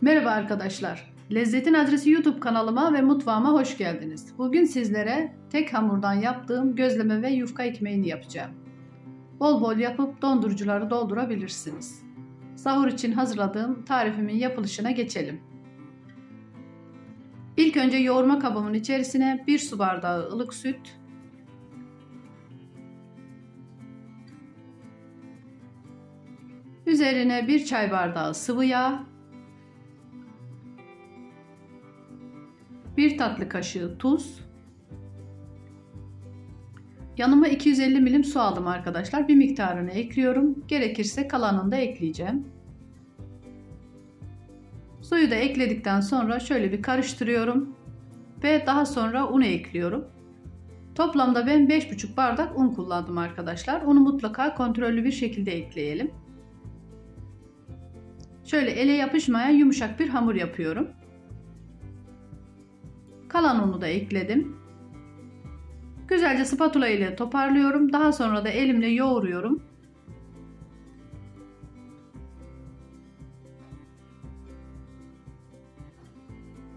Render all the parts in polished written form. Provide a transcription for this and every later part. Merhaba arkadaşlar, Lezzetin Adresi YouTube kanalıma ve mutfağıma hoş geldiniz. Bugün sizlere tek hamurdan yaptığım gözleme ve yufka ekmeğini yapacağım. Bol bol yapıp dondurucuları doldurabilirsiniz. Sahur için hazırladığım tarifimin yapılışına geçelim. İlk önce yoğurma kabımın içerisine 1 su bardağı ılık süt, üzerine 1 çay bardağı sıvı yağ, 1 tatlı kaşığı tuz. Yanıma 250 milim su aldım arkadaşlar. Bir miktarını ekliyorum. Gerekirse kalanını da ekleyeceğim. Suyu da ekledikten sonra şöyle bir karıştırıyorum. Ve daha sonra unu ekliyorum. Toplamda ben 5,5 bardak un kullandım arkadaşlar. Unu mutlaka kontrollü bir şekilde ekleyelim. Şöyle ele yapışmayan yumuşak bir hamur yapıyorum. Kalan unu da ekledim. Güzelce spatula ile toparlıyorum. Daha sonra da elimle yoğuruyorum.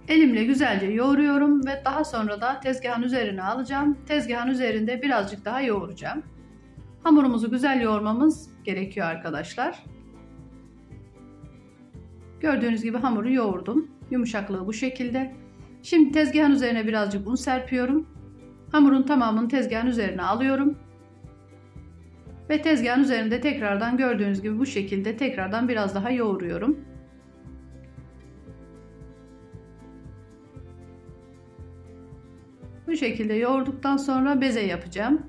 Elimle güzelce yoğuruyorum ve daha sonra da tezgahın üzerine alacağım. Tezgahın üzerinde birazcık daha yoğuracağım. Hamurumuzu güzel yoğurmamız gerekiyor arkadaşlar. Gördüğünüz gibi hamuru yoğurdum. Yumuşaklığı bu şekilde. Şimdi tezgahın üzerine birazcık un serpiyorum. Hamurun tamamını tezgahın üzerine alıyorum. Ve tezgahın üzerinde tekrardan gördüğünüz gibi bu şekilde tekrardan biraz daha yoğuruyorum. Bu şekilde yoğurduktan sonra beze yapacağım.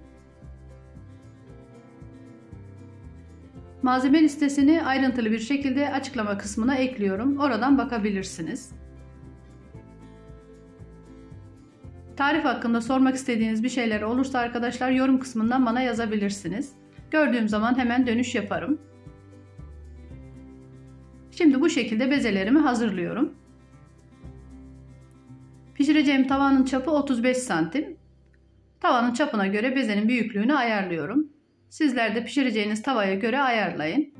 Malzeme listesini ayrıntılı bir şekilde açıklama kısmına ekliyorum. Oradan bakabilirsiniz. Tarif hakkında sormak istediğiniz bir şeyler olursa arkadaşlar yorum kısmından bana yazabilirsiniz. Gördüğüm zaman hemen dönüş yaparım. Şimdi bu şekilde bezelerimi hazırlıyorum. Pişireceğim tavanın çapı 35 santim. Tavanın çapına göre bezenin büyüklüğünü ayarlıyorum. Sizler de pişireceğiniz tavaya göre ayarlayın.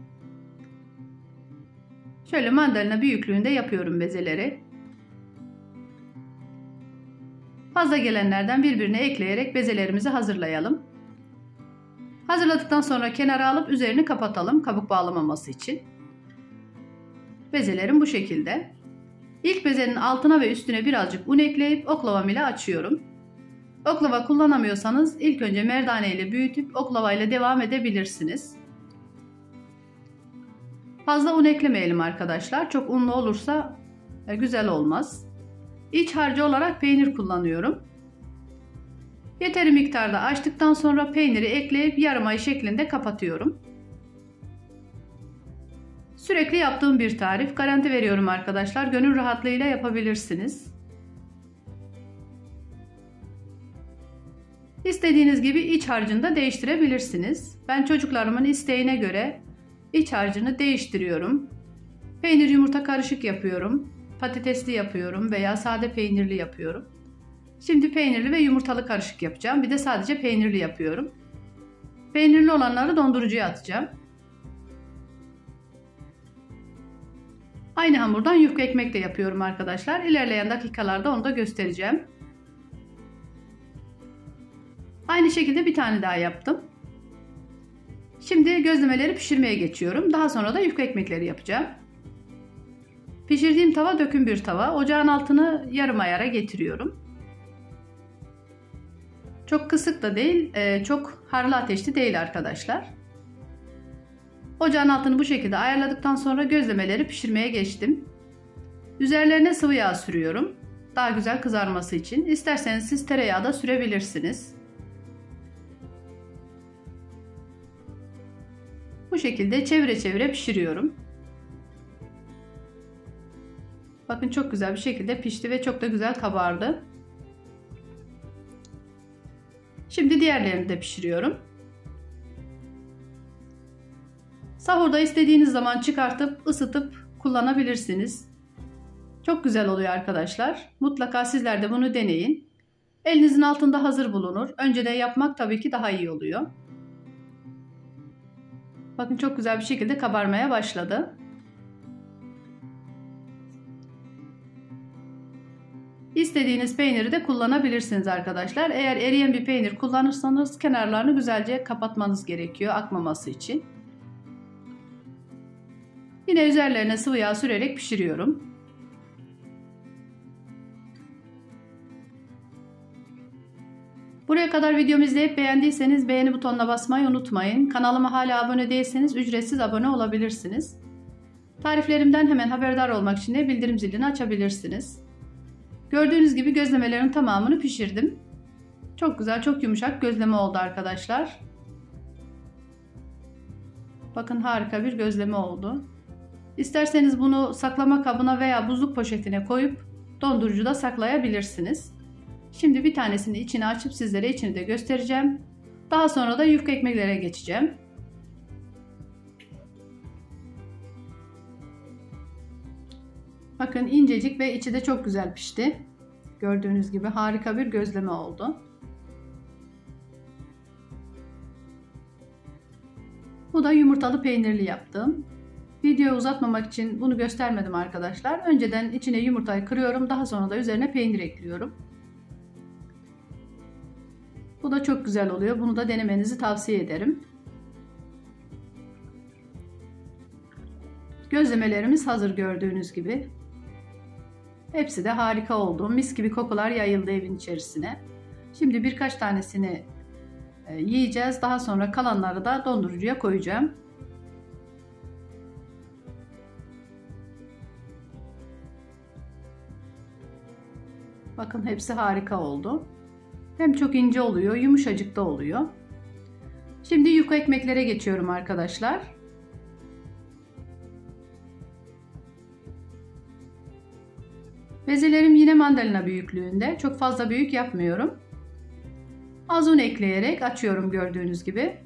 Şöyle mandalina büyüklüğünde yapıyorum bezeleri. Fazla gelenlerden birbirine ekleyerek bezelerimizi hazırlayalım. Hazırladıktan sonra kenara alıp üzerini kapatalım kabuk bağlamaması için. Bezelerim bu şekilde. İlk bezenin altına ve üstüne birazcık un ekleyip oklavam ile açıyorum. Oklava kullanamıyorsanız ilk önce merdane ile büyütüp oklava ile devam edebilirsiniz. Fazla un eklemeyelim arkadaşlar. Çok unlu olursa güzel olmaz. İç harcı olarak peynir kullanıyorum. Yeteri miktarda açtıktan sonra peyniri ekleyip yarım ay şeklinde kapatıyorum. Sürekli yaptığım bir tarif. Garanti veriyorum arkadaşlar. Gönül rahatlığıyla yapabilirsiniz. İstediğiniz gibi iç harcını da değiştirebilirsiniz. Ben çocuklarımın isteğine göre iç harcını değiştiriyorum. Peynir yumurta karışık yapıyorum. Patatesli yapıyorum veya sade peynirli yapıyorum. Şimdi peynirli ve yumurtalı karışık yapacağım. Bir de sadece peynirli yapıyorum. Peynirli olanları dondurucuya atacağım. Aynı hamurdan yufka ekmek de yapıyorum arkadaşlar. İlerleyen dakikalarda onu da göstereceğim. Aynı şekilde bir tane daha yaptım. Şimdi gözlemeleri pişirmeye geçiyorum. Daha sonra da yufka ekmekleri yapacağım. Pişirdiğim tava döküm bir tava. Ocağın altını yarım ayara getiriyorum. Çok kısık da değil, çok harlı ateşli değil arkadaşlar. Ocağın altını bu şekilde ayarladıktan sonra gözlemeleri pişirmeye geçtim. Üzerlerine sıvı yağ sürüyorum. Daha güzel kızarması için. İsterseniz siz tereyağı da sürebilirsiniz. Bu şekilde çevire çevire pişiriyorum. Bakın çok güzel bir şekilde pişti ve çok da güzel kabardı. Şimdi diğerlerini de pişiriyorum. Sahurda istediğiniz zaman çıkartıp ısıtıp kullanabilirsiniz. Çok güzel oluyor arkadaşlar. Mutlaka sizler de bunu deneyin. Elinizin altında hazır bulunur. Önceden yapmak tabii ki daha iyi oluyor. Bakın çok güzel bir şekilde kabarmaya başladı. İstediğiniz peyniri de kullanabilirsiniz arkadaşlar. Eğer eriyen bir peynir kullanırsanız kenarlarını güzelce kapatmanız gerekiyor akmaması için. Yine üzerlerine sıvı yağ sürerek pişiriyorum. Buraya kadar videomu izleyip beğendiyseniz beğeni butonuna basmayı unutmayın. Kanalıma hala abone değilseniz ücretsiz abone olabilirsiniz. Tariflerimden hemen haberdar olmak için de bildirim zilini açabilirsiniz. Gördüğünüz gibi gözlemelerin tamamını pişirdim. Çok güzel, çok yumuşak gözleme oldu arkadaşlar. Bakın harika bir gözleme oldu. İsterseniz bunu saklama kabına veya buzluk poşetine koyup dondurucuda saklayabilirsiniz. Şimdi bir tanesini içine açıp sizlere içini de göstereceğim. Daha sonra da yufka ekmeklere geçeceğim. Bakın incecik ve içi de çok güzel pişti. Gördüğünüz gibi harika bir gözleme oldu. Bu da yumurtalı peynirli yaptım. Videoyu uzatmamak için bunu göstermedim arkadaşlar. Önceden içine yumurtayı kırıyorum. Daha sonra da üzerine peynir ekliyorum. Bu da çok güzel oluyor. Bunu da denemenizi tavsiye ederim. Gözlemelerimiz hazır gördüğünüz gibi. Hepsi de harika oldu. Mis gibi kokular yayıldı evin içerisine. Şimdi birkaç tanesini yiyeceğiz. Daha sonra kalanları da dondurucuya koyacağım. Bakın hepsi harika oldu. Hem çok ince oluyor, yumuşacık da oluyor. Şimdi yufka ekmeklere geçiyorum arkadaşlar. Bezelerim yine mandalina büyüklüğünde. Çok fazla büyük yapmıyorum. Az un ekleyerek açıyorum gördüğünüz gibi.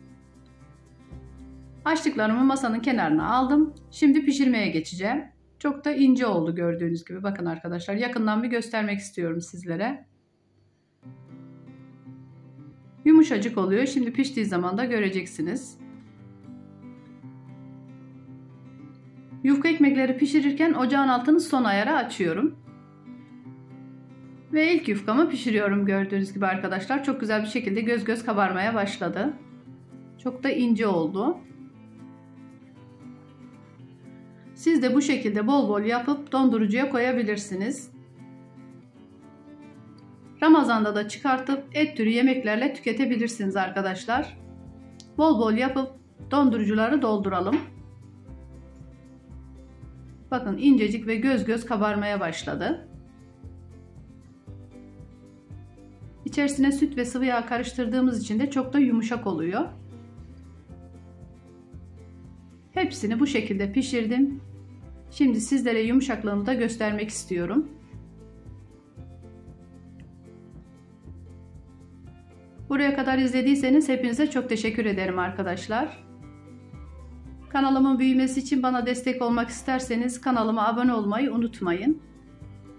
Açtıklarımı masanın kenarına aldım. Şimdi pişirmeye geçeceğim. Çok da ince oldu gördüğünüz gibi. Bakın arkadaşlar, yakından bir göstermek istiyorum sizlere. Yumuşacık oluyor. Şimdi piştiği zaman da göreceksiniz. Yufka ekmekleri pişirirken ocağın altını son ayara açıyorum. Ve ilk yufkamı pişiriyorum gördüğünüz gibi arkadaşlar. Çok güzel bir şekilde göz göz kabarmaya başladı. Çok da ince oldu. Siz de bu şekilde bol bol yapıp dondurucuya koyabilirsiniz. Ramazan'da da çıkartıp et türü yemeklerle tüketebilirsiniz arkadaşlar. Bol bol yapıp dondurucuları dolduralım. Bakın incecik ve göz göz kabarmaya başladı. İçerisine süt ve sıvı yağ karıştırdığımız için de çok da yumuşak oluyor. Hepsini bu şekilde pişirdim. Şimdi sizlere yumuşaklığını da göstermek istiyorum. Buraya kadar izlediyseniz hepinize çok teşekkür ederim arkadaşlar. Kanalımın büyümesi için bana destek olmak isterseniz kanalıma abone olmayı unutmayın.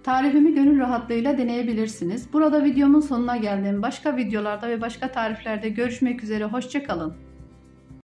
Tarifimi gönül rahatlığıyla deneyebilirsiniz. Burada videomun sonuna geldim. Başka videolarda ve başka tariflerde görüşmek üzere. Hoşça kalın.